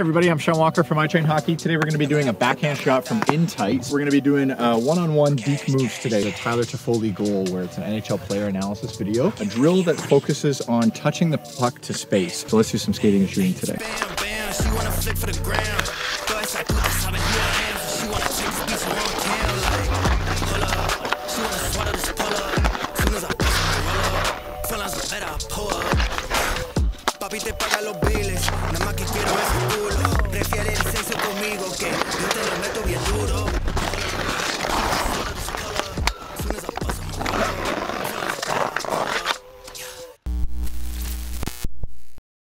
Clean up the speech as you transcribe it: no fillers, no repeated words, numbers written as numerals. everybody. I'm Sean Walker from I Train Hockey. Today we're going to be doing a backhand shot from in tight. We're going to be doing one-on-one deep moves today. The Tyler Toffoli goal, where it's an NHL player analysis video. A drill that focuses on touching the puck to space. So let's do some skating and shooting today. Nada más que quiero es tu culo. Prefiere el sexo conmigo que yo te lo meto bien duro.